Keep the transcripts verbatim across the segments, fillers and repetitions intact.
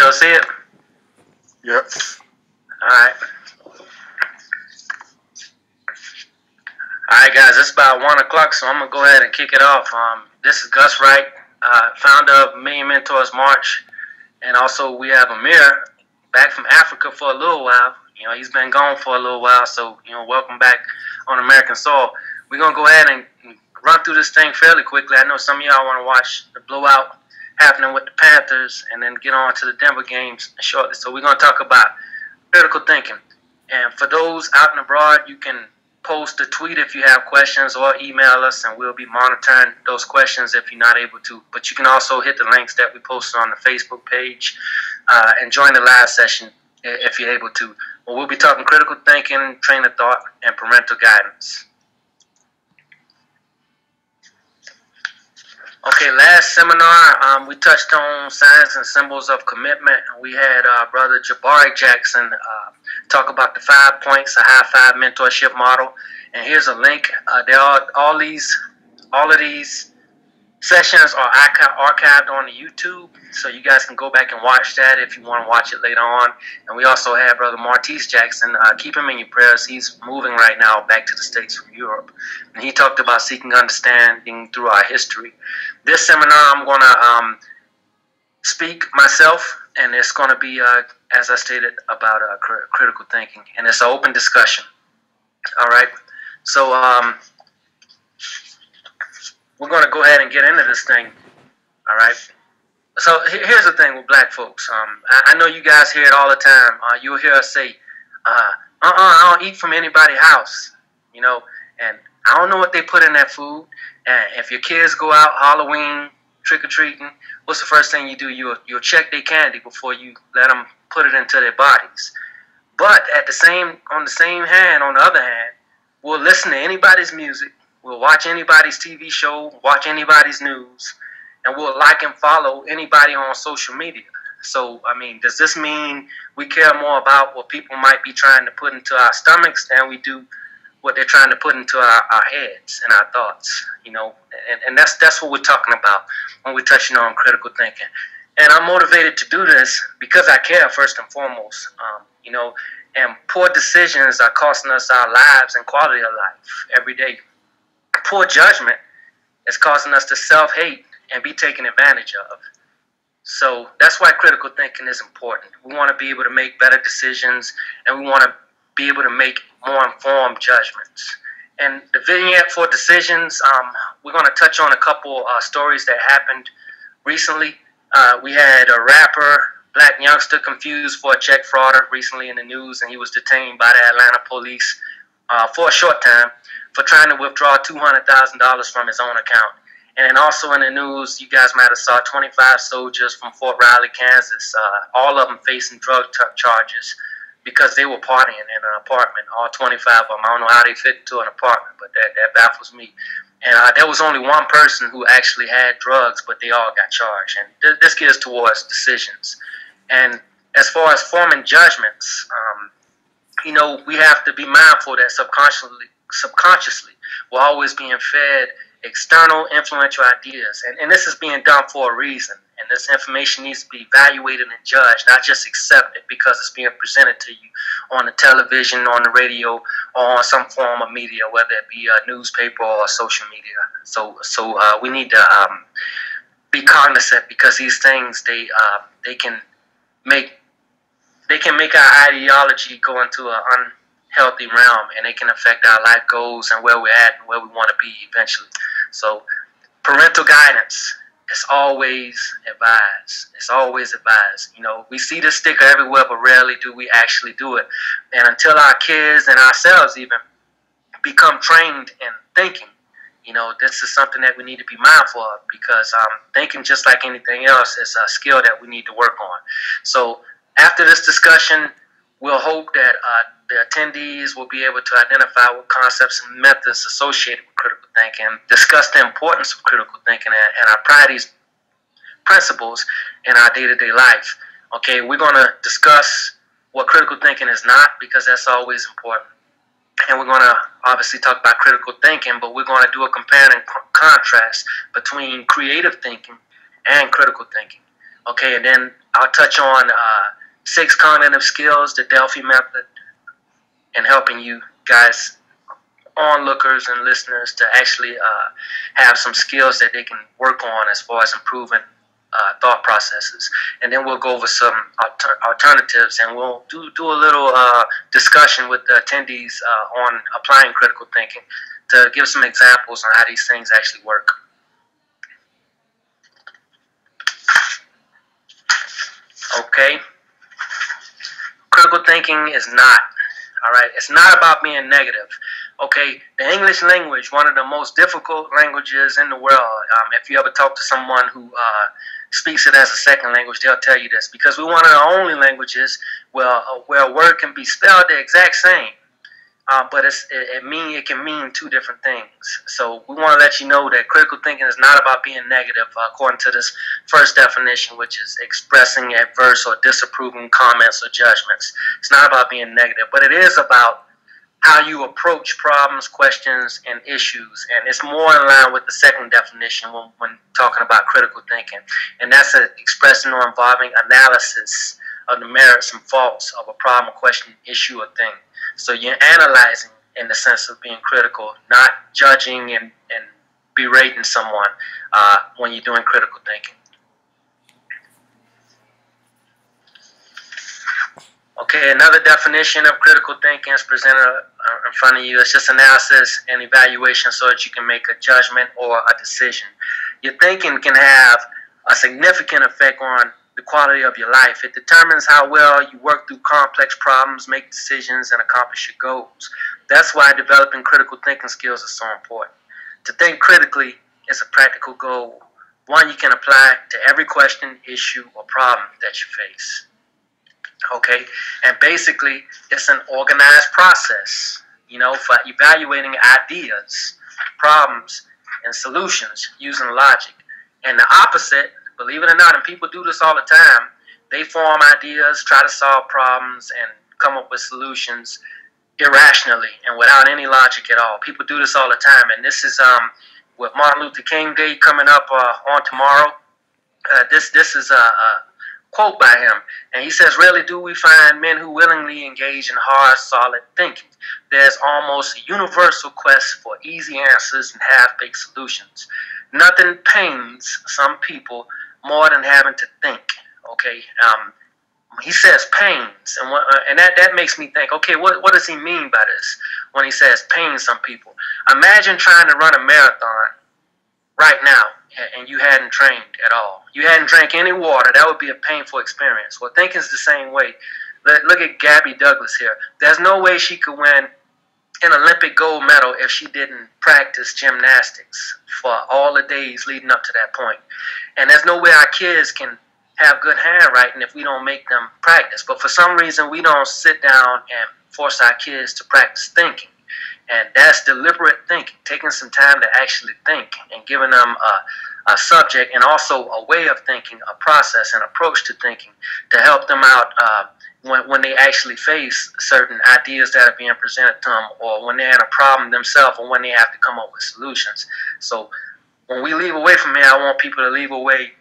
Y'all see it? Yep. All right. All right, guys, it's about one o'clock, so I'm going to go ahead and kick it off. Um, this is Gus Wright, uh, founder of Million Mentors March, and also we have Amir back from Africa for a little while. You know, he's been gone for a little while, so, you know, welcome back on American Soul. We're going to go ahead and run through this thing fairly quickly. I know some of y'all want to watch the blowout happening with the Panthers and then get on to the Denver games shortly. So we're going to talk about critical thinking. And for those out and abroad, you can post a tweet if you have questions or email us, and we'll be monitoring those questions if you're not able to. But you can also hit the links that we posted on the Facebook page uh, and join the live session if you're able to. Well, we'll be talking critical thinking, train of thought, and parental guidance. Okay, last seminar, um, we touched on signs and symbols of commitment. We had uh, Brother Jabari Jackson uh, talk about the five points, a High Five Mentorship Model. And here's a link. Uh, there are all these, all of these sessions are archived on the YouTube, so you guys can go back and watch that if you want to watch it later on. And we also had Brother Martez Jackson. Uh, keep him in your prayers. He's moving right now back to the States from Europe. And he talked about seeking understanding through our history. This seminar, I'm going to um, speak myself, and it's going to be, uh, as I stated, about uh, cr critical thinking. And it's an open discussion. All right? So um, we're going to go ahead and get into this thing. All right? So here's the thing with black folks. Um, I, I know you guys hear it all the time. Uh, you'll hear us say, uh-uh, I don't eat from anybody's house, you know, and I don't know what they put in that food. And if your kids go out Halloween trick-or-treating, what's the first thing you do? You'll, you'll check their candy before you let them put it into their bodies. But at the same, on the same hand, on the other hand, we'll listen to anybody's music, we'll watch anybody's T V show, watch anybody's news, and we'll like and follow anybody on social media. So, I mean, does this mean we care more about what people might be trying to put into our stomachs than we do what they're trying to put into our, our heads and our thoughts, you know? And, and that's that's what we're talking about when we're touching on critical thinking. And I'm motivated to do this because I care, first and foremost, um, you know, and poor decisions are costing us our lives and quality of life every day. Poor judgment is causing us to self-hate and be taken advantage of. So that's why critical thinking is important. We want to be able to make better decisions, and we want to be able to make more informed judgments. And the vignette for decisions, um, we're going to touch on a couple uh, stories that happened recently. Uh, we had a rapper, Black Youngster, confused for a check frauder recently in the news, and he was detained by the Atlanta police uh, for a short time for trying to withdraw two hundred thousand dollars from his own account. And then also in the news, you guys might have saw twenty-five soldiers from Fort Riley, Kansas, uh, all of them facing drug charges because they were partying in an apartment, all twenty-five of them. I don't know how they fit into an apartment, but that, that baffles me. And uh, there was only one person who actually had drugs, but they all got charged. And th this gets towards decisions. And as far as forming judgments, um, you know, we have to be mindful that subconsciously, subconsciously we're always being fed external influential ideas, and, and this is being done for a reason, and this information needs to be evaluated and judged, not just accepted because it's being presented to you on the television, on the radio, or on some form of media, whether it be a newspaper or social media. So so uh, we need to um, be cognizant, because these things, they uh, they can make they can make our ideology go into an unhealthy realm, and it can affect our life goals and where we're at and where we want to be eventually. So parental guidance is always advised. It's always advised. You know, we see this sticker everywhere, but rarely do we actually do it. And until our kids and ourselves even become trained in thinking, you know, this is something that we need to be mindful of, because um, thinking, just like anything else, is a skill that we need to work on. So after this discussion, we'll hope that uh, the attendees will be able to identify what concepts and methods associated with critical thinking, discuss the importance of critical thinking, and, and apply these principles in our day-to-day life. Okay, we're going to discuss what critical thinking is not, because that's always important. And we're going to obviously talk about critical thinking, but we're going to do a compare and contrast between creative thinking and critical thinking. Okay, and then I'll touch on uh, six cognitive skills, the Delphi Method, and helping you guys, onlookers and listeners, to actually uh, have some skills that they can work on as far as improving uh, thought processes. And then we'll go over some alter alternatives, and we'll do, do a little uh, discussion with the attendees uh, on applying critical thinking to give some examples on how these things actually work. Okay. Critical thinking is not, all right, it's not about being negative. Okay, the English language, one of the most difficult languages in the world. Um, if you ever talk to someone who uh, speaks it as a second language, they'll tell you this. Because we're one of the only languages where, where a word can be spelled the exact same. Uh, but it's, it, it, mean, it can mean two different things. So we want to let you know that critical thinking is not about being negative, uh, according to this first definition, which is expressing adverse or disapproving comments or judgments. It's not about being negative, but it is about how you approach problems, questions, and issues. And it's more in line with the second definition when, when talking about critical thinking. And that's a, expressing or involving analysis of the merits and faults of a problem, question, issue, or thing. So you're analyzing in the sense of being critical, not judging and, and berating someone uh, when you're doing critical thinking. Okay, another definition of critical thinking is presented in front of you. It's just analysis and evaluation so that you can make a judgment or a decision. Your thinking can have a significant effect on the quality of your life. It determines how well you work through complex problems, make decisions, and accomplish your goals. That's why developing critical thinking skills is so important. To think critically is a practical goal, one you can apply to every question, issue, or problem that you face. Okay, and basically it's an organized process, you know, for evaluating ideas, problems, and solutions using logic. And the opposite, believe it or not, and people do this all the time, they form ideas, try to solve problems, and come up with solutions irrationally and without any logic at all. People do this all the time, and this is um, with Martin Luther King Day coming up uh, on tomorrow. Uh, this this is a uh, uh, quote by him, and he says, "Rarely do we find men who willingly engage in hard, solid thinking. There's almost a universal quest for easy answers and half-baked solutions. Nothing pains some people more than having to think." Okay, um, he says pains, and what, uh, and that that makes me think. Okay, what what does he mean by this when he says pains some people? Imagine trying to run a marathon right now, and you hadn't trained at all. You hadn't drank any water. That would be a painful experience. Well, thinking's the same way. Look at Gabby Douglas here. There's no way she could win an Olympic gold medal if she didn't practice gymnastics for all the days leading up to that point. And there's no way our kids can have good handwriting if we don't make them practice. But for some reason, we don't sit down and force our kids to practice thinking. And that's deliberate thinking, taking some time to actually think and giving them a, a subject and also a way of thinking, a process, an approach to thinking to help them out uh, when, when they actually face certain ideas that are being presented to them, or when they're in a problem themselves, or when they have to come up with solutions. So when we leave away from here, I want people to leave away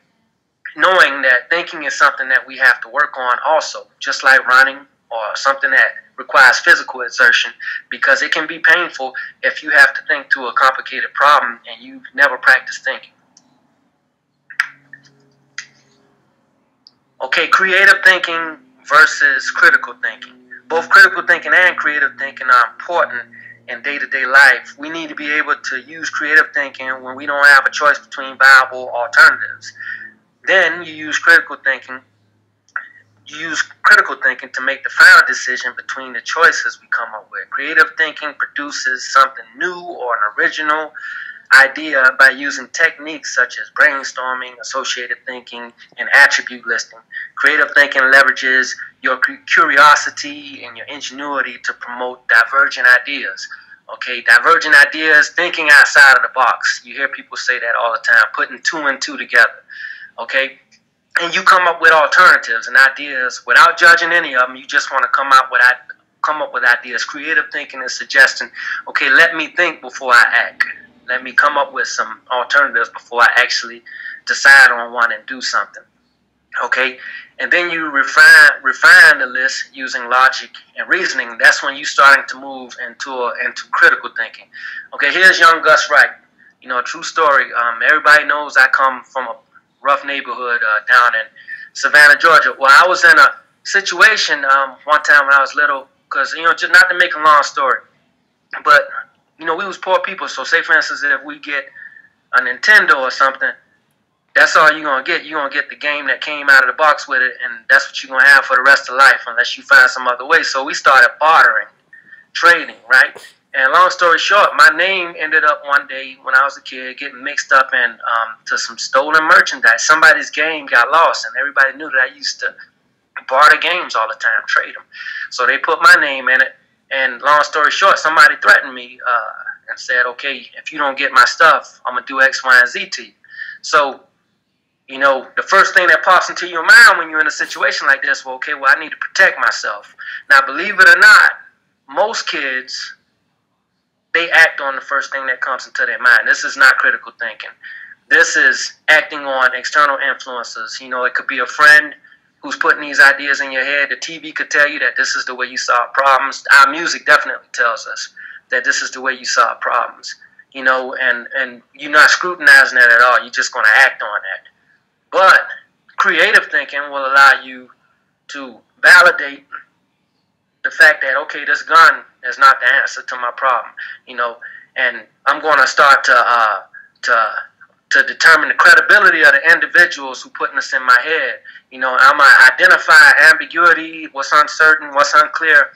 knowing that thinking is something that we have to work on also, just like running or something that requires physical exertion, because it can be painful if you have to think to a complicated problem and you've never practiced thinking. Okay, creative thinking versus critical thinking. Both critical thinking and creative thinking are important in day-to-day life. We need to be able to use creative thinking when we don't have a choice between viable alternatives. Then you use critical thinking use critical thinking to make the final decision between the choices we come up with. Creative thinking produces something new or an original idea by using techniques such as brainstorming, associative thinking, and attribute listing. Creative thinking leverages your curiosity and your ingenuity to promote divergent ideas. Okay, divergent ideas, thinking outside of the box. You hear people say that all the time, putting two and two together. Okay? And you come up with alternatives and ideas without judging any of them. You just want to come out with come up with ideas. Creative thinking is suggesting, okay, let me think before I act. Let me come up with some alternatives before I actually decide on one and do something. Okay, and then you refine refine the list using logic and reasoning. That's when you're starting to move into a, into critical thinking. Okay, here's young Gus Wright. You know, a true story. Um, everybody knows I come from a rough neighborhood uh, down in Savannah, Georgia. Well, I was in a situation um, one time when I was little, because, you know, just not to make a long story, but, you know, we was poor people. So say, for instance, if we get a Nintendo or something, that's all you're going to get. You're going to get the game that came out of the box with it, and that's what you're going to have for the rest of life unless you find some other way. So we started bartering, trading, right? And long story short, my name ended up one day when I was a kid getting mixed up in, um, to some stolen merchandise. Somebody's game got lost, and everybody knew that I used to barter games all the time, trade them. So they put my name in it, and long story short, somebody threatened me uh, and said, okay, if you don't get my stuff, I'm going to do X, Y, and Z to you. So, you know, the first thing that pops into your mind when you're in a situation like this, well, okay, well, I need to protect myself. Now, believe it or not, most kids, they act on the first thing that comes into their mind. This is not critical thinking. This is acting on external influences. You know, it could be a friend who's putting these ideas in your head. The T V could tell you that this is the way you solve problems. Our music definitely tells us that this is the way you solve problems. You know, and, and you're not scrutinizing that at all. You're just going to act on that. But creative thinking will allow you to validate the fact that, okay, this gun is not the answer to my problem, you know, and I'm going to start to uh, to to determine the credibility of the individuals who putting this in my head. You know, I'm going to identify ambiguity, what's uncertain, what's unclear,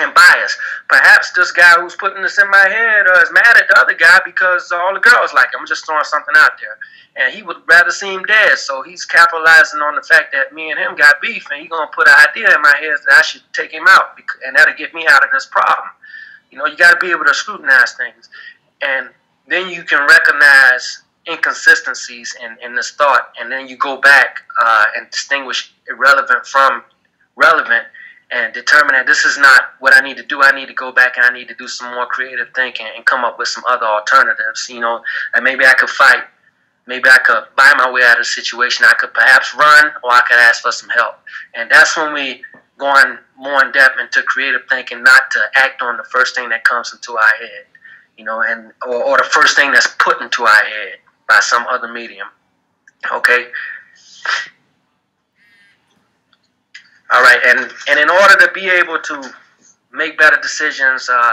and bias. Perhaps this guy who's putting this in my head uh, is mad at the other guy because all the girls like him. I'm just throwing something out there. And he would rather see him dead, so he's capitalizing on the fact that me and him got beef, and he's going to put an idea in my head that I should take him out, and that'll get me out of this problem. You know, you got to be able to scrutinize things. And then you can recognize inconsistencies in, in this thought, and then you go back uh, and distinguish irrelevant from relevant, and determine that this is not what I need to do. I need to go back and I need to do some more creative thinking and come up with some other alternatives, you know, and maybe I could fight. Maybe I could buy my way out of the situation. I could perhaps run, or I could ask for some help. And that's when we go on more in depth into creative thinking, not to act on the first thing that comes into our head, you know, and or, or the first thing that's put into our head by some other medium. Okay. All right, and, and in order to be able to make better decisions, uh,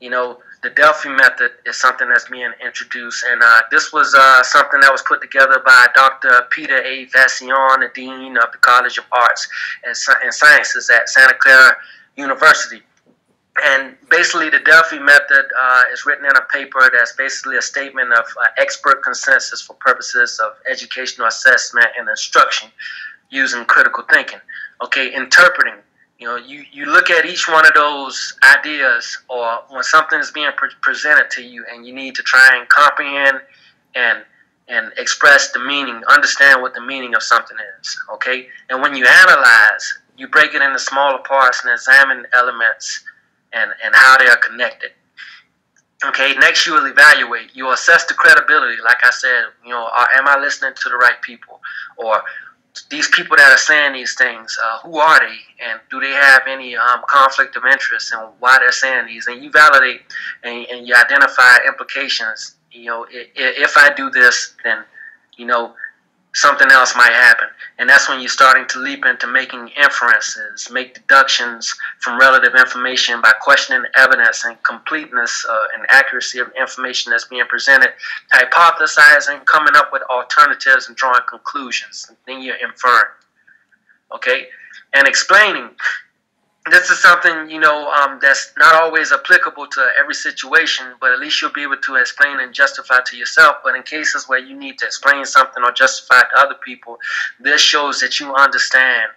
you know, the Delphi Method is something that's being introduced. And uh, this was uh, something that was put together by Doctor Peter A. Vassion, the Dean of the College of Arts and, and Sciences at Santa Clara University. And basically the Delphi Method uh, is written in a paper that's basically a statement of uh, expert consensus for purposes of educational assessment and instruction using critical thinking. Okay, interpreting, you know, you, you look at each one of those ideas, or when something is being pre presented to you, and you need to try and comprehend and and express the meaning, understand what the meaning of something is, okay? And when you analyze, you break it into smaller parts and examine elements and, and how they are connected. Okay, next you will evaluate. You assess the credibility, like I said, you know, are, am I listening to the right people? Or these people that are saying these things, uh, who are they, and do they have any um, conflict of interest, and why they're saying these? And you validate and, and you identify implications. You know, if, if I do this, then, you know, something else might happen. And that's when you're starting to leap into making inferences, make deductions from relative information by questioning evidence and completeness uh, and accuracy of information that's being presented, hypothesizing, coming up with alternatives and drawing conclusions, and then you're inferring, okay? And explaining. This is something, you know, um, that's not always applicable to every situation, but at least you'll be able to explain and justify to yourself. But in cases where you need to explain something or justify to other people, this shows that you understand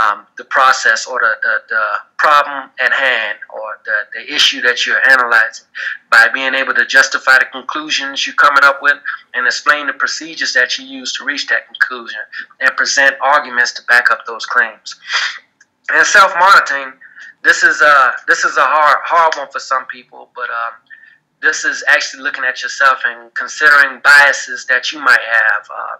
um, the process or the, the, the problem at hand, or the, the issue that you're analyzing, by being able to justify the conclusions you're coming up with and explain the procedures that you use to reach that conclusion and present arguments to back up those claims. And self-monitoring, this is a this is a hard hard one for some people, but um, this is actually looking at yourself and considering biases that you might have uh,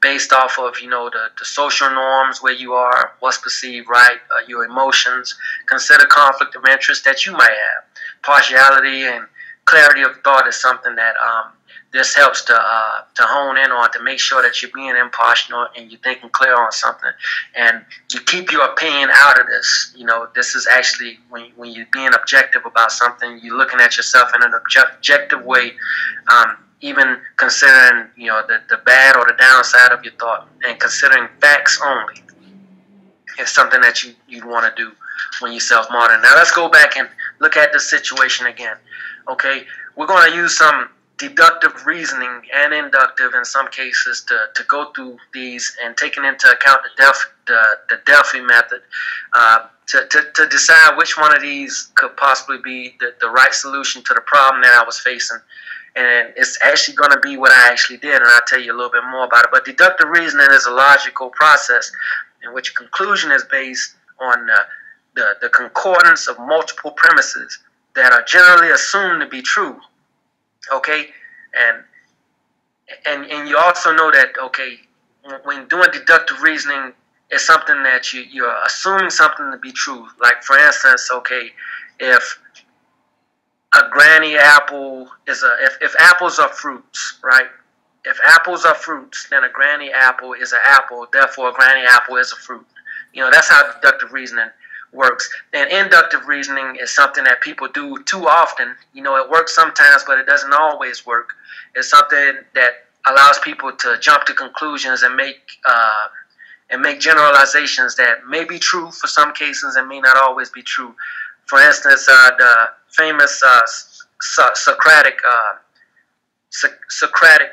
based off of, you know, the, the social norms where you are, what's perceived right, uh, your emotions. Consider conflict of interest that you might have. Partiality and clarity of thought is something that um, this helps to uh, to hone in on, to make sure that you're being impartial and you're thinking clear on something. And you keep your opinion out of this. You know, this is actually when, when you're being objective about something, you're looking at yourself in an obje- objective way, um, even considering, you know, the, the bad or the downside of your thought, and considering facts only is something that you, you want to do when you're self-modern. Now let's go back and look at the situation again. Okay, we're going to use some deductive reasoning and inductive in some cases to, to go through these, and taking into account the Delphi, the, the Delphi method uh, to, to, to decide which one of these could possibly be the, the right solution to the problem that I was facing. And it's actually going to be what I actually did, and I'll tell you a little bit more about it. But deductive reasoning is a logical process in which conclusion is based on uh, the, the concordance of multiple premises that are generally assumed to be true, okay? And and and you also know that, okay, when doing deductive reasoning, it's something that you, you're assuming something to be true. Like, for instance, okay, if a granny apple is a, if, if apples are fruits, right? If apples are fruits, then a granny apple is an apple, therefore a granny apple is a fruit. You know, that's how deductive reasoning works. And inductive reasoning is something that people do too often. You know, it works sometimes, but it doesn't always work. It's something that allows people to jump to conclusions and make uh, and make generalizations that may be true for some cases and may not always be true. For instance, uh, the famous uh, so Socratic uh, so Socratic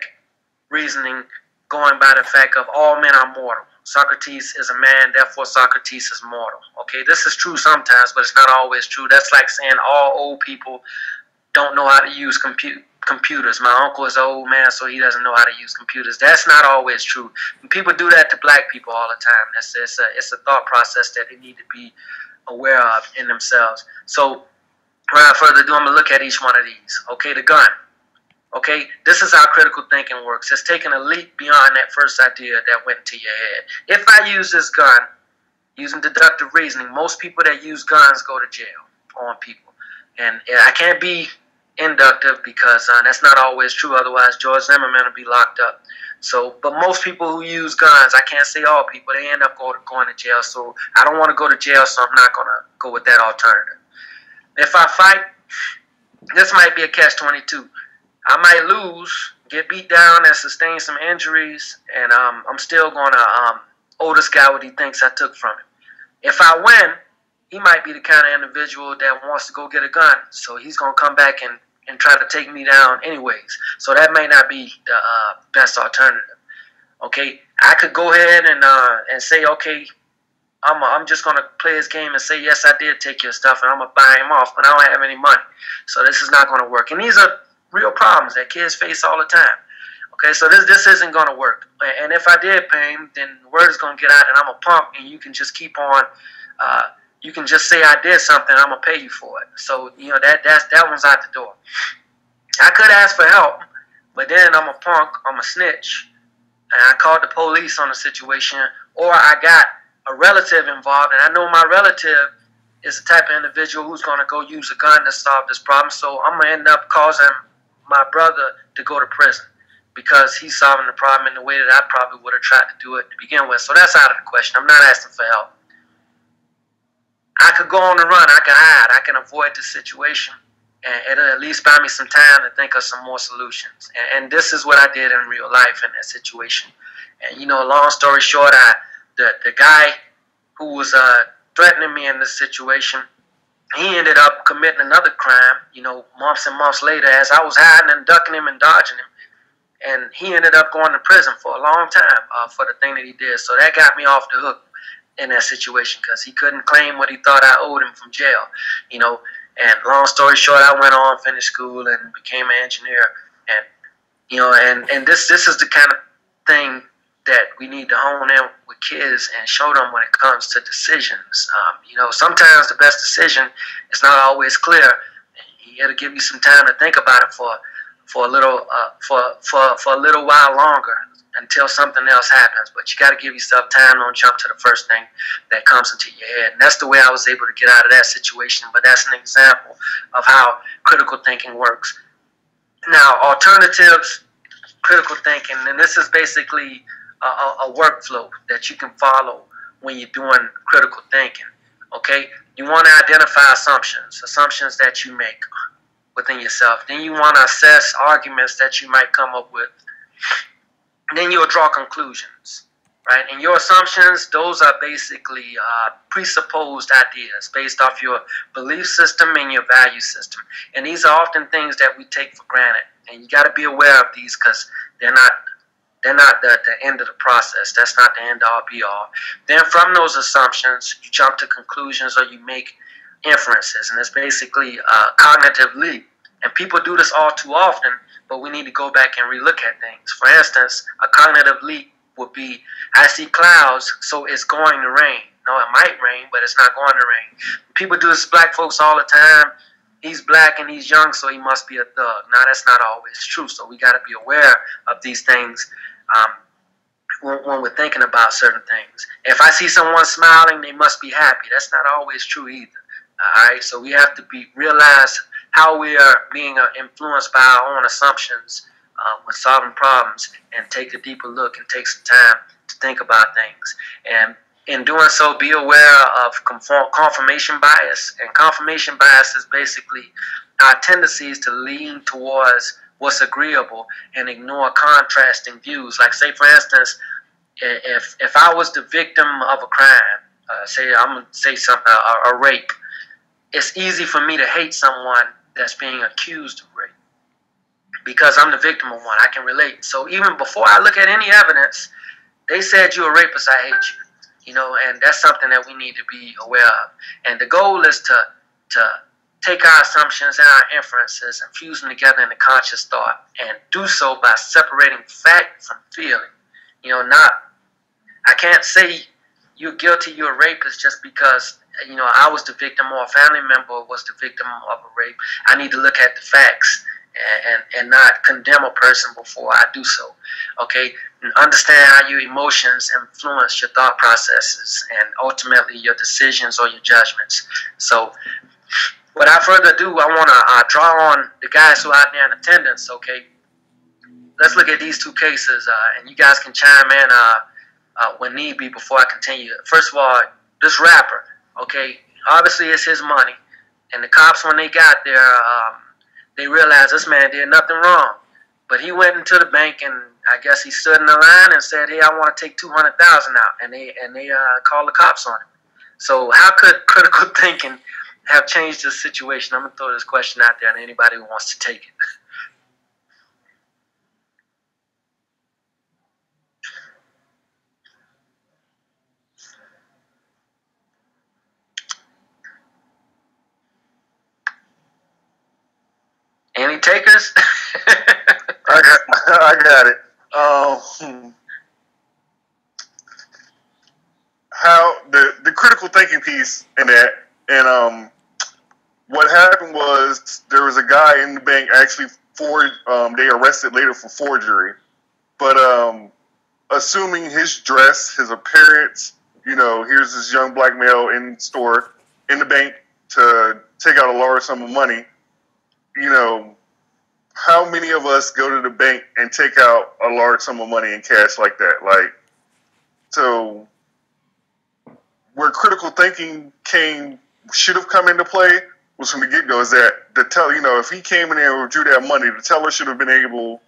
reasoning, going by the fact of all men are mortal. Socrates is a man, therefore Socrates is mortal. Okay, this is true sometimes, but it's not always true. That's like saying all old people don't know how to use compute computers. My uncle is an old man, so he doesn't know how to use computers. That's not always true. And people do that to black people all the time. That's, it's, a, it's a thought process that they need to be aware of in themselves. So without further ado, I'm going to look at each one of these. Okay, the gun. Okay, this is how critical thinking works. It's taking a leap beyond that first idea that went into your head. If I use this gun, using deductive reasoning, most people that use guns go to jail on people. And I can't be inductive because uh, that's not always true. Otherwise, George Zimmerman will be locked up. So, but most people who use guns, I can't say all people, they end up going to, going to jail. So I don't want to go to jail, so I'm not going to go with that alternative. If I fight, this might be a catch twenty-two. I might lose, get beat down, and sustain some injuries, and um, I'm still going to um, owe this guy what he thinks I took from him. If I win, he might be the kind of individual that wants to go get a gun, so he's going to come back and, and try to take me down anyways. So that may not be the uh, best alternative. Okay, I could go ahead and uh, and say, okay, I'm, a, I'm just going to play his game and say, yes, I did take your stuff, and I'm going to buy him off, but I don't have any money, so this is not going to work. And these are real problems that kids face all the time. Okay, so this this isn't going to work. And if I did pay him, then the word is going to get out, and I'm a punk, and you can just keep on. Uh, you can just say I did something. I'm gonna pay you for it. So you know that that's that one's out the door. I could ask for help, but then I'm a punk. I'm a snitch, and I called the police on the situation, or I got a relative involved, and I know my relative is the type of individual who's going to go use a gun to solve this problem. So I'm gonna end up causing my brother to go to prison because he's solving the problem in the way that I probably would have tried to do it to begin with. So that's out of the question. I'm not asking for help. I could go on the run. I can hide. I can avoid this situation, and it'll at least buy me some time to think of some more solutions. And, and this is what I did in real life in that situation. And, you know, long story short, I the, the guy who was uh, threatening me in this situation, he ended up committing another crime, you know, months and months later, as I was hiding and ducking him and dodging him. And he ended up going to prison for a long time uh, for the thing that he did. So that got me off the hook in that situation because he couldn't claim what he thought I owed him from jail, you know. And long story short, I went on, finished school, and became an engineer. And, you know, and, and this, this is the kind of thing that we need to hone in with kids and show them when it comes to decisions. Um, you know, sometimes the best decision is not always clear. it'll give you some time to think about it for for a little uh, for for for a little while longer until something else happens. But you got to give yourself time. Don't jump to the first thing that comes into your head. And that's the way I was able to get out of that situation. But that's an example of how critical thinking works. Now, alternatives, critical thinking, and this is basically a, a, a workflow that you can follow when you're doing critical thinking. Okay, you want to identify assumptions, assumptions that you make within yourself. Then you want to assess arguments that you might come up with. And then you'll draw conclusions, right? And your assumptions, those are basically uh, presupposed ideas based off your belief system and your value system. And these are often things that we take for granted. And you got to be aware of these because they're not they're not the, the end of the process. That's not the end all be all. Then from those assumptions, you jump to conclusions or you make inferences. And it's basically a cognitive leap. And people do this all too often, but we need to go back and relook at things. For instance, a cognitive leap would be, I see clouds, so it's going to rain. No, it might rain, but it's not going to rain. People do this to black folks all the time. He's black and he's young, so he must be a thug. Now, that's not always true, so we got to be aware of these things um, when, when we're thinking about certain things. If I see someone smiling, they must be happy. That's not always true either. All right, so we have to be realize how we are being influenced by our own assumptions uh, when solving problems, and take a deeper look and take some time to think about things. And in doing so, be aware of conform confirmation bias. And confirmation bias is basically our tendencies to lean towards what's agreeable and ignore contrasting views. Like, say, for instance, if, if I was the victim of a crime, uh, say I'm going to say something, a, a rape, it's easy for me to hate someone that's being accused of rape because I'm the victim of one. I can relate. So even before I look at any evidence, they said you're a rapist, I hate you. You know, and that's something that we need to be aware of. And the goal is to to take our assumptions and our inferences and fuse them together in a conscious thought, and do so by separating fact from feeling. You know, not I can't say you're guilty, you're a rapist just because, you know, I was the victim or a family member was the victim of a rape. I need to look at the facts and, and, and not condemn a person before I do so. Okay? And understand how your emotions influence your thought processes and ultimately your decisions or your judgments. So without further ado, I want to uh, draw on the guys who are out there in attendance. Okay? Let's look at these two cases, uh, and you guys can chime in uh, uh, when need be before I continue. First of all, this rapper. Okay, obviously it's his money, and the cops, when they got there, um, they realized this man did nothing wrong. But he went into the bank, and I guess he stood in the line and said, "Hey, I want to take two hundred thousand out," and they and they uh, called the cops on him. So how could critical thinking have changed this situation? I'm gonna throw this question out there, and anybody who wants to take it. Any takers? I, got, I got it. Um, how the the critical thinking piece in that, and um, what happened was there was a guy in the bank actually forged. Um, they arrested later for forgery, but um, assuming his dress, his appearance, you know, here's this young black male in store in the bank to take out a large sum of money. You know, how many of us go to the bank and take out a large sum of money in cash like that? Like, so where critical thinking came, should have come into play was from the get-go, is that the teller, you know, if he came in there and withdrew that money, the teller should have been able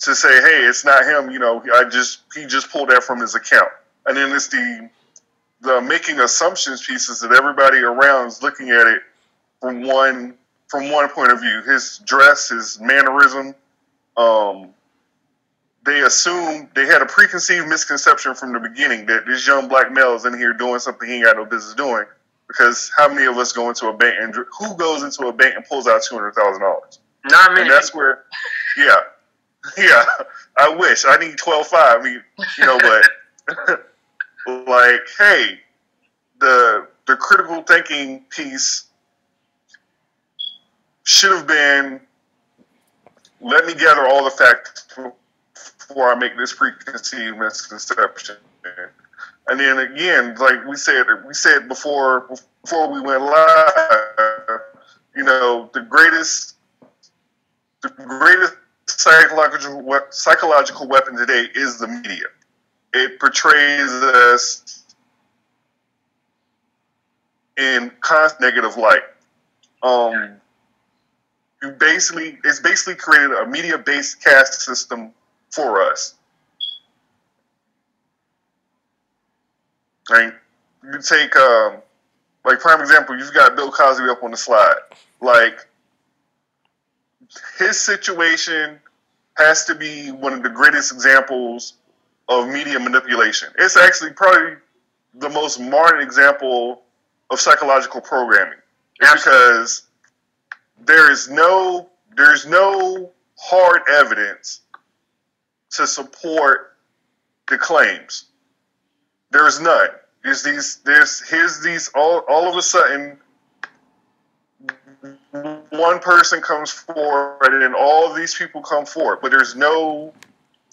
to say, hey, it's not him, you know, I just, he just pulled that from his account. And then it's the, the making assumptions pieces that everybody around is looking at it from one From one point of view, his dress, his mannerism, um, they assumed, they had a preconceived misconception from the beginning that this young black male is in here doing something he ain't got no business doing. Because how many of us go into a bank and who goes into a bank and pulls out two hundred thousand dollars? Not me. And that's where, yeah, yeah. I wish I need twelve five. I mean, you know, but like, hey, the the critical thinking piece should have been, let me gather all the facts before I make this preconceived misconception. And then again, like we said, we said before before we went live, you know, the greatest, the greatest psychological psychological weapon today is the media. It portrays us in constant negative light. Um, you basically, it's basically created a media-based caste system for us. Like, you take, um, like, prime example, you've got Bill Cosby up on the slide. Like, his situation has to be one of the greatest examples of media manipulation. It's actually probably the most modern example of psychological programming, because there is no, there's no hard evidence to support the claims. There's none. There's these, there's, here's these, all, all of a sudden, one person comes forward and all these people come forward, but there's no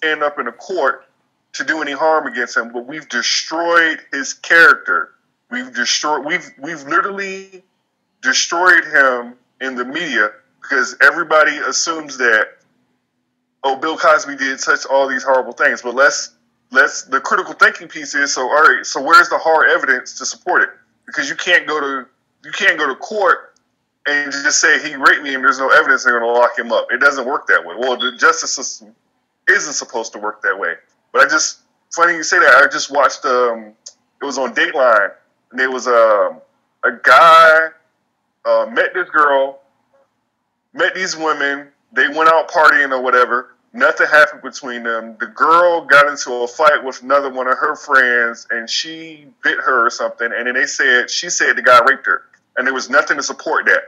end up in a court to do any harm against him. But we've destroyed his character. We've destroyed, we've, we've literally destroyed him in the media, because everybody assumes that, oh, Bill Cosby did such all these horrible things. But let's, let's, the critical thinking piece is, so, all right, so where's the hard evidence to support it? Because you can't go to, you can't go to court and just say he raped me and there's no evidence, they're going to lock him up. It doesn't work that way. Well, the justice system isn't supposed to work that way. But I just, funny you say that, I just watched, um, it was on Dateline, and there was um, a guy, uh, met this girl, met these women, they went out partying or whatever, nothing happened between them. The girl got into a fight with another one of her friends, and she bit her or something, and then they said, she said the guy raped her, and there was nothing to support that.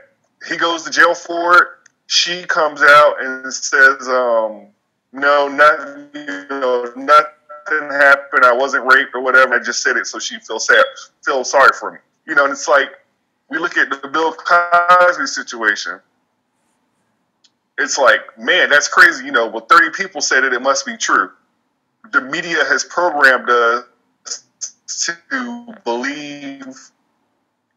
He goes to jail for it, she comes out and says, um, no, nothing, you know, nothing happened. I wasn't raped or whatever. I just said it so she feels sad, feels sorry for me. You know, and it's like, we look at the Bill Cosby situation. It's like, man, that's crazy. You know, well, thirty people said it. It must be true. The media has programmed us to believe,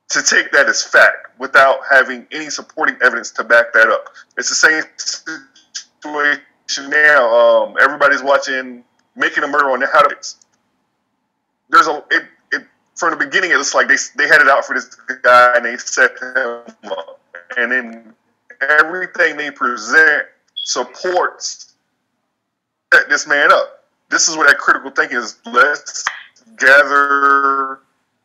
to take that as fact without having any supporting evidence to back that up. It's the same situation. Now, um, everybody's watching Making a Murderer on the Netflix. There's a it, it from the beginning. It was like they they had it out for this guy and they set him up, and then everything they present supports set this man up. This is what that critical thinking is. Let's gather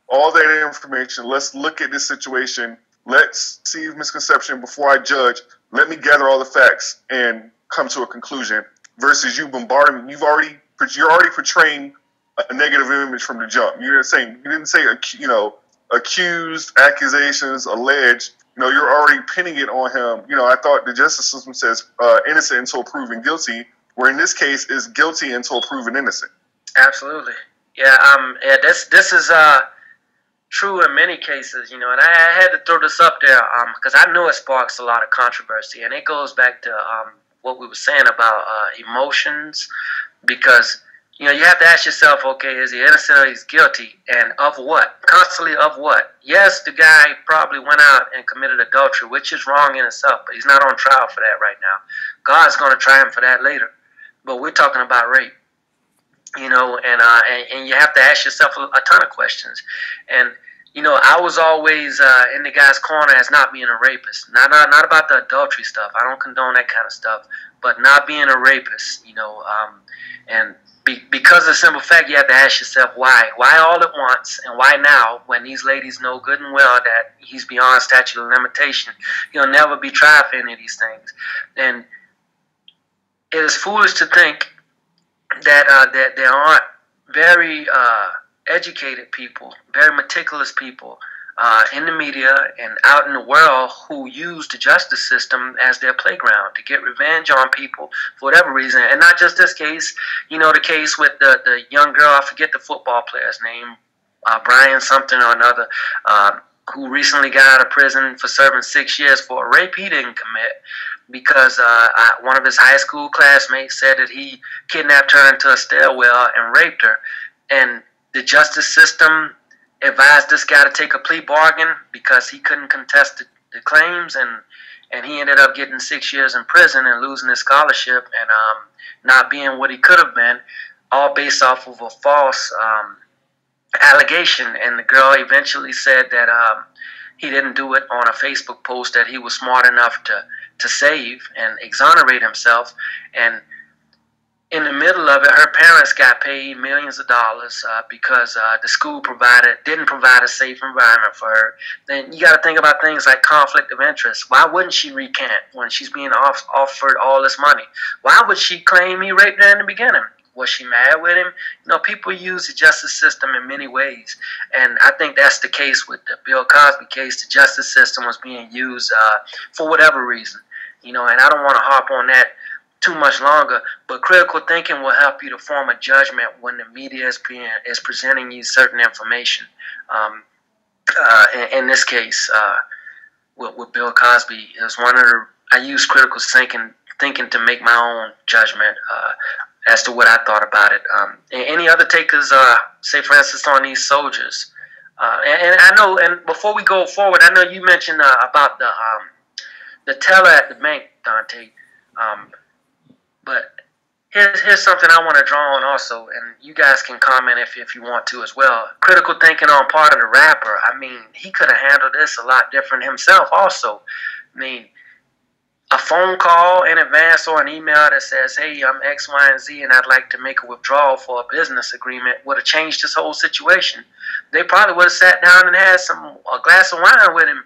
all that information. Let's look at this situation. Let's see misconception before I judge. Let me gather all the facts and come to a conclusion, versus you bombarding. You've already, you're already portraying a negative image from the jump. You're saying, you didn't say, you know, accused, accusations, alleged. You know, you're already pinning it on him. You know, I thought the justice system says uh, innocent until proven guilty, where in this case is guilty until proven innocent. Absolutely, yeah. Um, yeah. This this is uh true in many cases. You know, and I, I had to throw this up there um because I know it sparks a lot of controversy, and it goes back to um. what we were saying about uh, emotions, because, you know, you have to ask yourself, okay, is he innocent or he's guilty, and of what? Constantly of what? Yes, the guy probably went out and committed adultery, which is wrong in itself, but he's not on trial for that right now. God's going to try him for that later, but we're talking about rape, you know, and, uh, and, and you have to ask yourself a, a ton of questions, and you know, I was always uh, in the guy's corner as not being a rapist. Not, not not about the adultery stuff. I don't condone that kind of stuff. But not being a rapist, you know. Um, and be, because of the simple fact, you have to ask yourself why. Why all at once and why now, when these ladies know good and well that he's beyond statute of limitation. He'll never be tried for any of these things. And it is foolish to think that, uh, that there aren't very... Uh, educated people, very meticulous people uh, in the media and out in the world who use the justice system as their playground to get revenge on people for whatever reason. And not just this case, you know, the case with the, the young girl, I forget the football player's name, uh, Brian something or another, uh, who recently got out of prison for serving six years for a rape he didn't commit, because uh, I, one of his high school classmates said that he kidnapped her into a stairwell and raped her. And the justice system advised this guy to take a plea bargain because he couldn't contest the, the claims, and and he ended up getting six years in prison and losing his scholarship and um, not being what he could have been, all based off of a false um, allegation. And the girl eventually said that um, he didn't do it on a Facebook post that he was smart enough to, to save and exonerate himself. And in the middle of it, her parents got paid millions of dollars uh, because uh, the school provided didn't provide a safe environment for her. Then you got to think about things like conflict of interest. Why wouldn't she recant when she's being off, offered all this money? Why would she claim he raped her in the beginning? Was she mad with him? You know, people use the justice system in many ways, and I think that's the case with the Bill Cosby case. The justice system was being used uh, for whatever reason, you know, and I don't want to harp on that too much longer, but critical thinking will help you to form a judgment when the media is, being, is presenting you certain information. Um, uh, in, in this case, uh, with, with Bill Cosby, is one of the, I use critical thinking, thinking to make my own judgment uh, as to what I thought about it. Um, any other takers, uh, say, for instance, on these soldiers? Uh, and, and I know, and before we go forward, I know you mentioned uh, about the, um, the teller at the bank, Dante. Um, But here's, here's something I want to draw on also, and you guys can comment if, if you want to as well. Critical thinking on part of the rapper. I mean, he could have handled this a lot different himself also. I mean, a phone call in advance or an email that says, hey, I'm X, Y, and Z, and I'd like to make a withdrawal for a business agreement would have changed this whole situation. They probably would have sat down and had some a glass of wine with him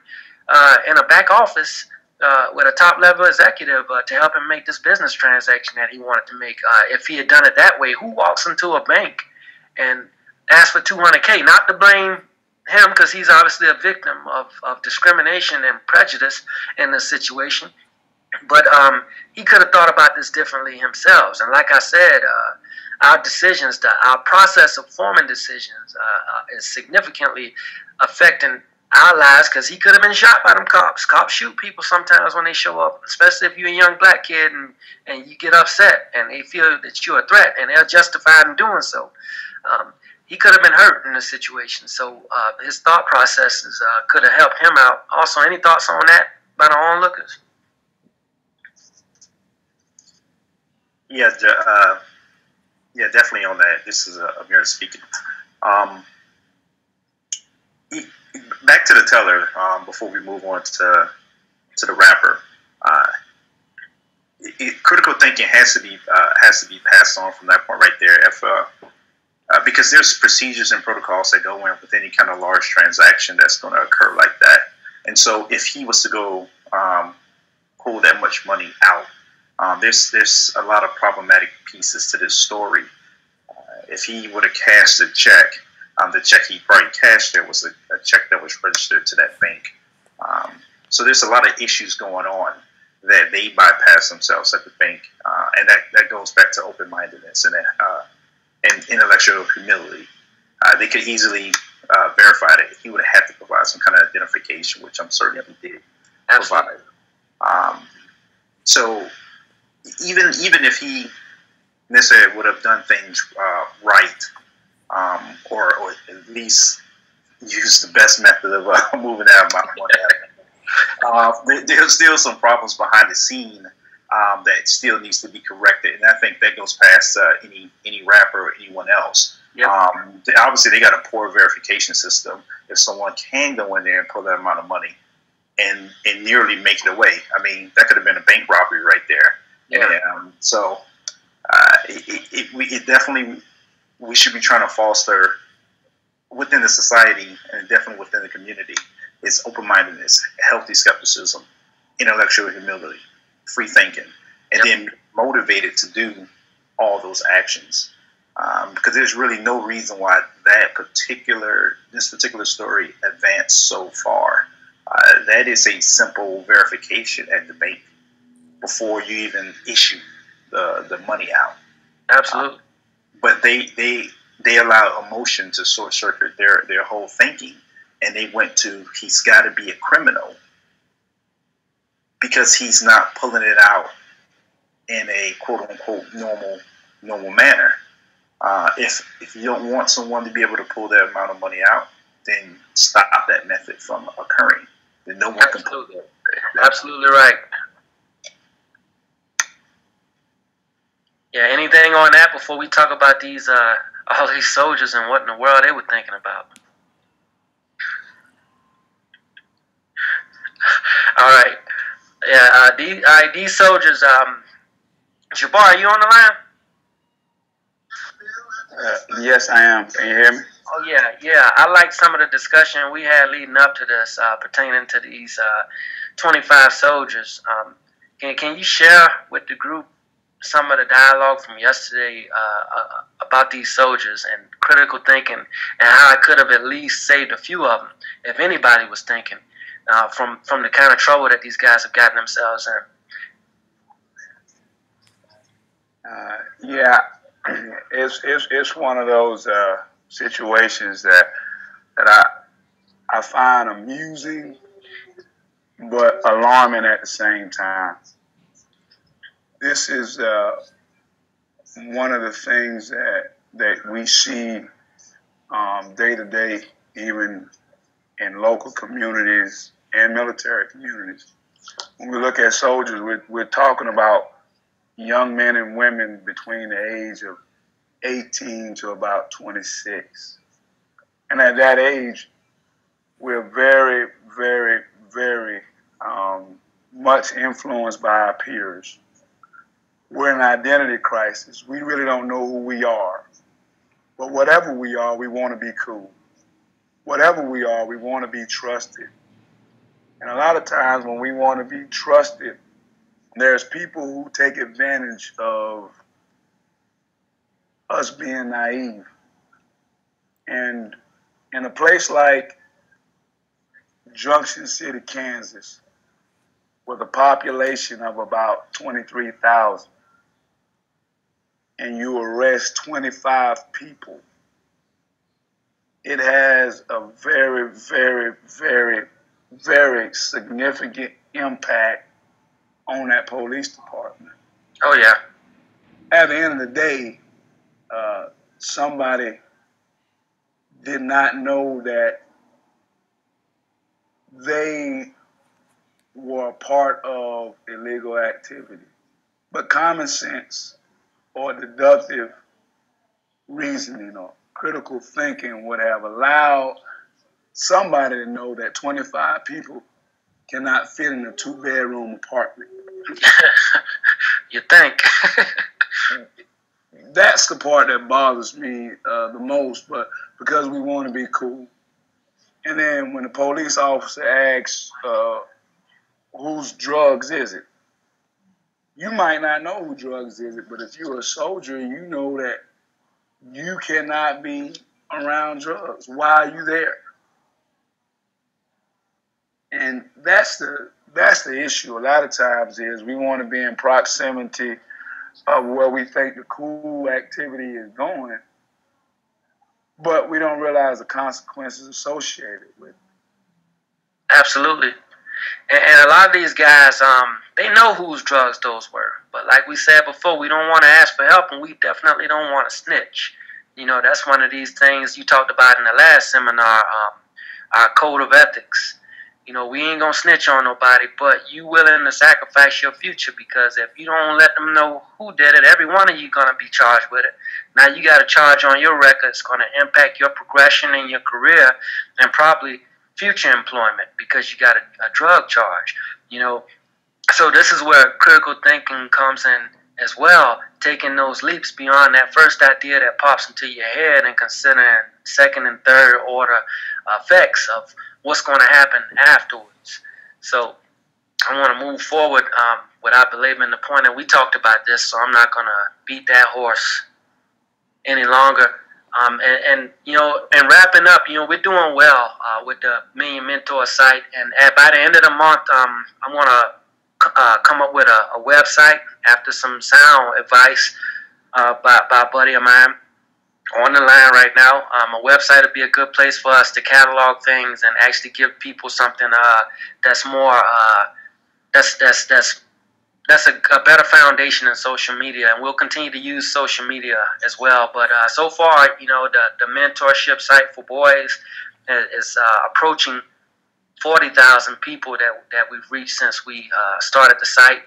uh, in a back office Uh, with a top-level executive uh, to help him make this business transaction that he wanted to make. Uh, if he had done it that way, who walks into a bank and asks for two hundred K? Not to blame him, because he's obviously a victim of, of discrimination and prejudice in this situation. But um, he could have thought about this differently himself. And like I said, uh, our decisions, the, our process of forming decisions uh, is significantly affecting our lives, because he could have been shot by them cops. Cops shoot people sometimes when they show up, especially if you're a young black kid and, and you get upset and they feel that you're a threat, and they're justified in doing so. Um, he could have been hurt in this situation, so uh, his thought processes uh, could have helped him out. Also, any thoughts on that by the onlookers? Yeah, uh, yeah, definitely on that. This is Amir speaking. Um, he, Back to the teller, um, before we move on to to the rapper, uh, it, it, critical thinking has to be uh, has to be passed on from that point right there. If uh, uh, because there's procedures and protocols that go in with any kind of large transaction that's going to occur like that, and so if he was to go um, pull that much money out, um, there's there's a lot of problematic pieces to this story. Uh, if he would have cashed the check. Um, the check he probably cashed there was a, a check that was registered to that bank. Um, so there's a lot of issues going on that they bypass themselves at the bank. Uh, and that, that goes back to open-mindedness and, uh, and intellectual humility. Uh, they could easily uh, verify that he would have had to provide some kind of identification, which I'm certain he did provide. Um, so even, even if he necessarily would have done things uh, right, Um, or, or at least use the best method of uh, moving out of my money. Uh, there, there's still some problems behind the scene um, that still needs to be corrected, and I think that goes past uh, any any rapper or anyone else. Yep. Um, they, obviously, they got a poor verification system. If someone can go in there and pull that amount of money and and nearly make it away, I mean, that could have been a bank robbery right there. Yeah. And, um, so uh, it, it, it, it definitely. We should be trying to foster within the society and definitely within the community is open-mindedness, healthy skepticism, intellectual humility, free thinking, and yep. then motivated to do all those actions. Um, because there's really no reason why that particular, this particular story advanced so far. Uh, that is a simple verification at the bank before you even issue the, the money out. Absolutely. Um, But they, they they allow emotion to short circuit their, their whole thinking, and they went to, he's got to be a criminal because he's not pulling it out in a quote-unquote normal normal manner. Uh, if, if you don't want someone to be able to pull that amount of money out, then stop that method from occurring. Then no one Absolutely. Can pull that. Absolutely right. Yeah, anything on that before we talk about these uh, all these soldiers and what in the world they were thinking about? All right. Yeah, uh, these, all right, these soldiers, um, Jabari, are you on the line? Uh, yes, I am. Can you hear me? Oh, yeah, yeah. I like some of the discussion we had leading up to this uh, pertaining to these uh, twenty-five soldiers. Um, can, can you share with the group some of the dialogue from yesterday uh, uh, about these soldiers and critical thinking and how I could have at least saved a few of them, if anybody was thinking, uh, from, from the kind of trouble that these guys have gotten themselves in? Uh, yeah. It's, it's it's one of those uh, situations that that I I find amusing but alarming at the same time. This is uh, one of the things that that we see um, day to day, even in local communities and military communities. When we look at soldiers, we're, we're talking about young men and women between the age of eighteen to about twenty-six. And at that age, we're very, very, very um, much influenced by our peers. We're in an identity crisis. We really don't know who we are. But whatever we are, we want to be cool. Whatever we are, we want to be trusted. And a lot of times when we want to be trusted, there's people who take advantage of us being naive. And in a place like Junction City, Kansas, with a population of about twenty-three thousand, and you arrest twenty-five people, it has a very, very, very, very significant impact on that police department. Oh, yeah. At the end of the day, uh, somebody did not know that they were a part of illegal activity. But common sense or deductive reasoning or critical thinking would have allowed somebody to know that twenty-five people cannot fit in a two-bedroom apartment. You think? That's the part that bothers me uh, the most, but because we want to be cool. And then when the police officer asks, uh, whose drugs is it? You might not know who drugs is it, but if you're a soldier, you know that you cannot be around drugs. Why are you there? And that's the that's the issue a lot of times is we want to be in proximity of where we think the cool activity is going, but we don't realize the consequences associated with it. Absolutely. And, and a lot of these guys, um, they know whose drugs those were. But like we said before, we don't want to ask for help, and we definitely don't want to snitch. You know, that's one of these things you talked about in the last seminar, um, our code of ethics. You know, we ain't gonna snitch on nobody, but you willing to sacrifice your future, because if you don't let them know who did it, every one of you gonna be charged with it. Now you got a charge on your record. It's gonna impact your progression in your career and probably future employment because you got a, a drug charge. You know, so this is where critical thinking comes in as well, taking those leaps beyond that first idea that pops into your head and considering second and third order effects of what's going to happen afterwards. So I want to move forward um, without belaboring the point, and we talked about this, so I'm not going to beat that horse any longer. Um, and, and, you know, and wrapping up, you know, we're doing well uh, with the Million Mentor site, and at, by the end of the month, um, I want to uh, come up with a, a website after some sound advice uh, by, by a buddy of mine. on the line right now. Um, a website would be a good place for us to catalog things and actually give people something uh, that's more uh, that's that's that's that's a, a better foundation in social media. And we'll continue to use social media as well. But uh, so far, you know, the the mentorship site for boys is uh, approaching forty thousand people that that we've reached since we uh, started the site,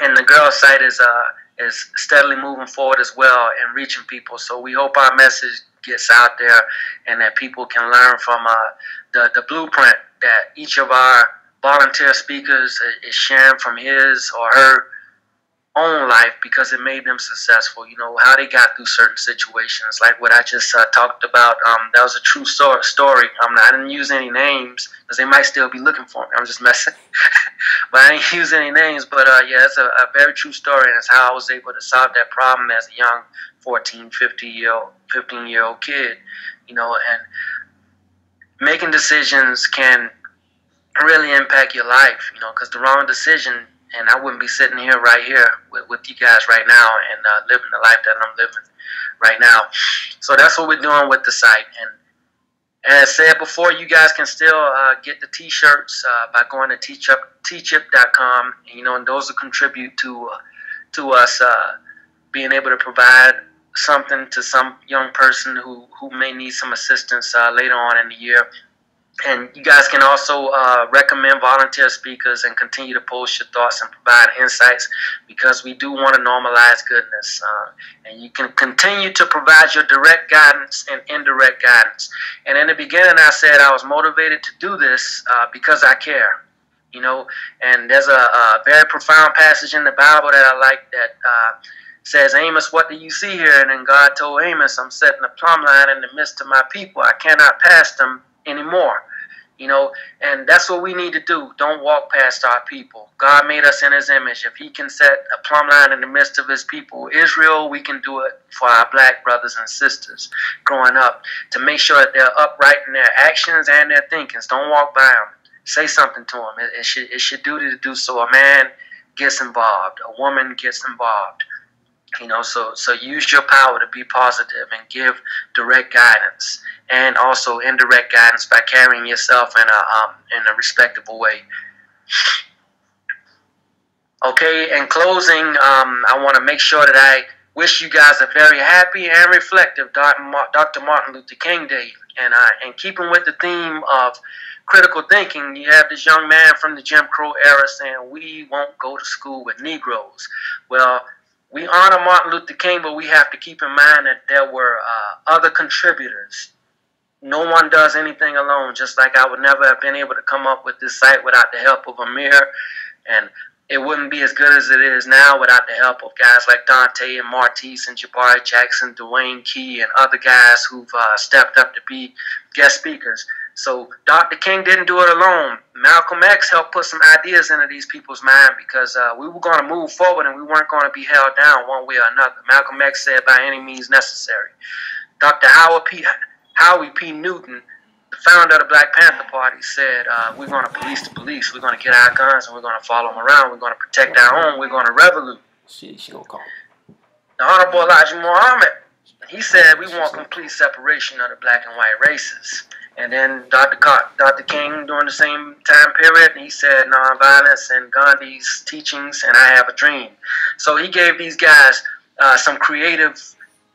and the girls' site is uh. is steadily moving forward as well and reaching people. So we hope our message gets out there and that people can learn from uh, the, the blueprint that each of our volunteer speakers is sharing from his or her own life, because it made them successful, you know, how they got through certain situations, like what I just uh, talked about. Um, that was a true story. Um, I didn't use any names because they might still be looking for me. I'm just messing. But I didn't use any names. But, uh, yeah, it's a, a very true story, and it's how I was able to solve that problem as a young fourteen, fifteen-year-old kid, you know. And making decisions can really impact your life, you know, because the wrong decision, and I wouldn't be sitting here right here with, with you guys right now and uh, living the life that I'm living right now. So that's what we're doing with the site. And as I said before, you guys can still uh, get the T-shirts uh, by going to teach up teach up dot com. And, you know, and those will contribute to uh, to us uh, being able to provide something to some young person who, who may need some assistance uh, later on in the year. And you guys can also uh, recommend volunteer speakers and continue to post your thoughts and provide insights, because we do want to normalize goodness. Uh, and you can continue to provide your direct guidance and indirect guidance. And in the beginning, I said I was motivated to do this uh, because I care. You know, and there's a, a very profound passage in the Bible that I like that uh, says, Amos, what do you see here? And then God told Amos, I'm setting a plumb line in the midst of my people. I cannot pass them anymore, you know. And that's what we need to do. Don't walk past our people. God made us in his image. If he can set a plumb line in the midst of his people, Israel, we can do it for our black brothers and sisters growing up, to make sure that they're upright in their actions and their thinkings. Don't walk by them. Say something to them. It, it should, it's your duty to do so. A man gets involved. A woman gets involved. You know, so so use your power to be positive and give direct guidance, and also indirect guidance by carrying yourself in a um, in a respectable way. Okay, in closing, um, I want to make sure that I wish you guys a very happy and reflective Doctor Martin Luther King Day. And uh, in keeping with the theme of critical thinking, you have this young man from the Jim Crow era saying, we won't go to school with Negroes. Well, we honor Martin Luther King, but we have to keep in mind that there were uh, other contributors. No one does anything alone, just like I would never have been able to come up with this site without the help of Amir. And it wouldn't be as good as it is now without the help of guys like Dante and Martez and Jabari Jackson, Dwayne Key, and other guys who've uh, stepped up to be guest speakers. So Doctor King didn't do it alone. Malcolm X helped put some ideas into these people's mind, because uh, we were going to move forward and we weren't going to be held down one way or another. Malcolm X said, by any means necessary. Doctor Huey P. Newton, the founder of the Black Panther Party, said, uh, we're going to police the police. We're going to get our guns and we're going to follow them around. We're going to protect our own. We're going to revolute. She, she gonna call me. The Honorable Elijah Muhammad, he said, we want complete separation of the black and white races. And then Doctor Co Doctor King, during the same time period, he said nonviolence and Gandhi's teachings, and I have a dream. So he gave these guys uh, some creative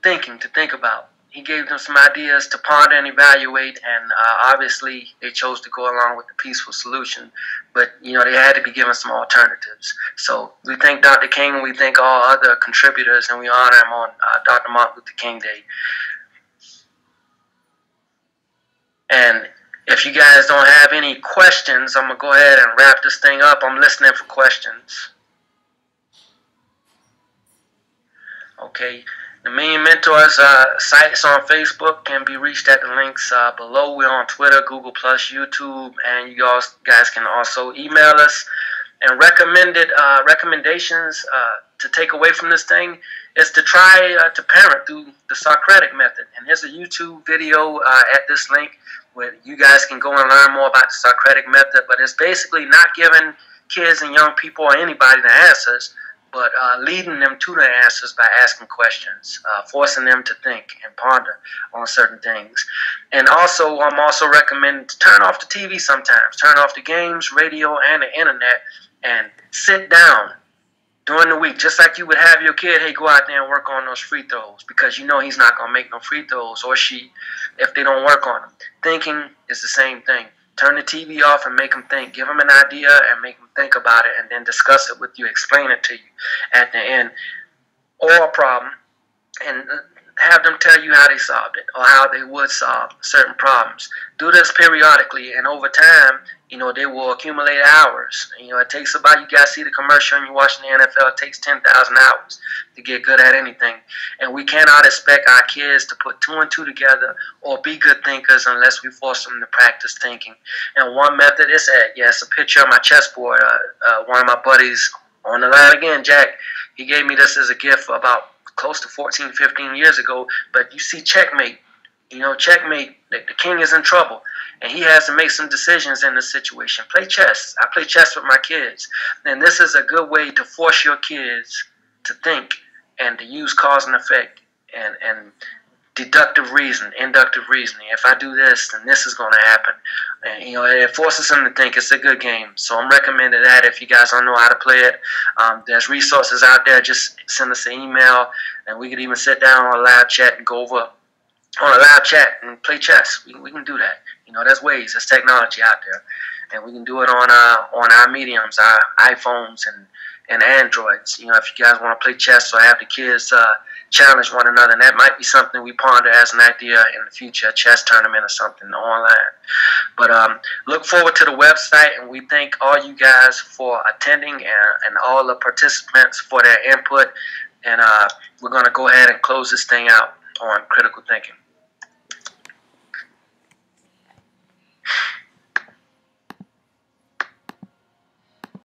thinking to think about. He gave them some ideas to ponder and evaluate, and uh, obviously they chose to go along with the peaceful solution. But, you know, they had to be given some alternatives. So we thank Doctor King, and we thank all other contributors, and we honor him on uh, Doctor Martin Luther King Day. And if you guys don't have any questions, I'm going to go ahead and wrap this thing up. I'm listening for questions. Okay. The Million Mentors uh, sites on Facebook can be reached at the links uh, below. We're on Twitter, Google plus, YouTube, and you all guys can also email us. And recommended uh, recommendations uh, to take away from this thing is to try uh, to parent through the Socratic Method. And here's a YouTube video uh, at this link where you guys can go and learn more about the Socratic Method. But it's basically not giving kids and young people or anybody the answers, but uh, leading them to the answers by asking questions, uh, forcing them to think and ponder on certain things. And also, I'm also recommending to turn off the T V sometimes, turn off the games, radio, and the internet, and sit down during the week, just like you would have your kid, hey, go out there and work on those free throws, because you know he's not going to make no free throws, or she, if they don't work on them. Thinking is the same thing. Turn the T V off and make them think. Give them an idea and make them think about it, and then discuss it with you, explain it to you at the end, or a problem, and have them tell you how they solved it or how they would solve certain problems. Do this periodically, and over time, you know, they will accumulate hours. You know, it takes about, you guys see the commercial and you're watching the N F L, it takes ten thousand hours to get good at anything. And we cannot expect our kids to put two and two together or be good thinkers unless we force them to practice thinking. And one method is that, yes, yeah, a picture of my chessboard. Uh, uh, one of my buddies on the line again, Jack, he gave me this as a gift about close to fourteen, fifteen years ago. But you see checkmate, you know, checkmate, the, the king is in trouble. And he has to make some decisions in this situation. Play chess. I play chess with my kids. And this is a good way to force your kids to think and to use cause and effect and, and deductive reason, inductive reasoning. If I do this, then this is going to happen. And, you know, it forces them to think. It's a good game. So I'm recommending that if you guys don't know how to play it. Um, there's resources out there. Just send us an email, and we could even sit down on a live chat and go over on a live chat and play chess. We, we can do that. You know, there's ways, there's technology out there, and we can do it on uh, on our mediums, our iPhones and, and Androids. You know, if you guys want to play chess or have the kids uh, challenge one another, and that might be something we ponder as an idea in the future, a chess tournament or something online. But um, look forward to the website, and we thank all you guys for attending and, and all the participants for their input. And uh, we're going to go ahead and close this thing out on critical thinking.